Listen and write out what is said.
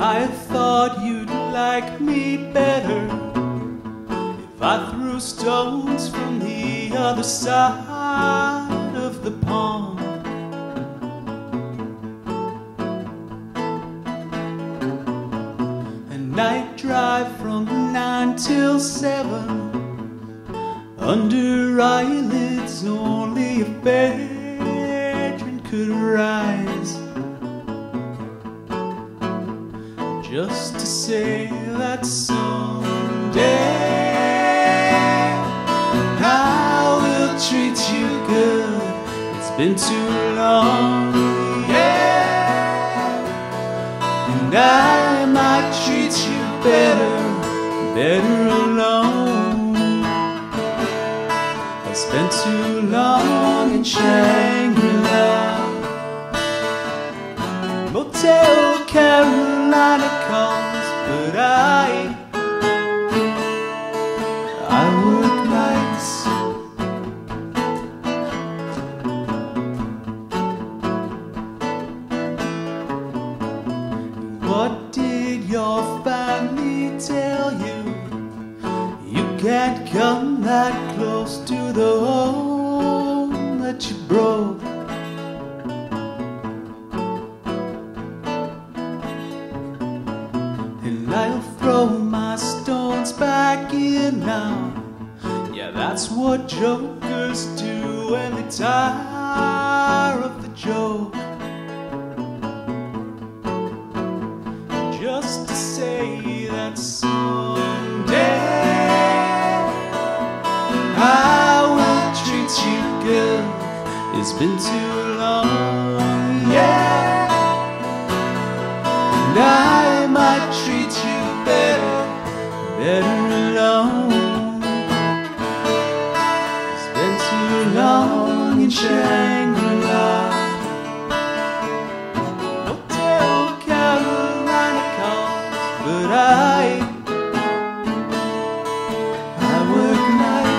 I thought you'd like me better if I threw stones from the other side of the pond. A night drive from 9 till 7, under eyelids only a veteran could rise, just to say that someday I will treat you good. It's been too long, yeah, and I might treat you better, better alone. I spent too long in Shangri-La Motel. Carolina calls, but I work nights. What did your family tell you? You can't come that close to the home that you broke. And I'll throw my stones back in now. Yeah, that's what jokers do when they tire of the joke. Just to say that someday I will treat you good. It's been too long, yeah, and I might treat you better, better alone. It's been too long in Shangri-La. Hotel Carolina calls, but I work nights.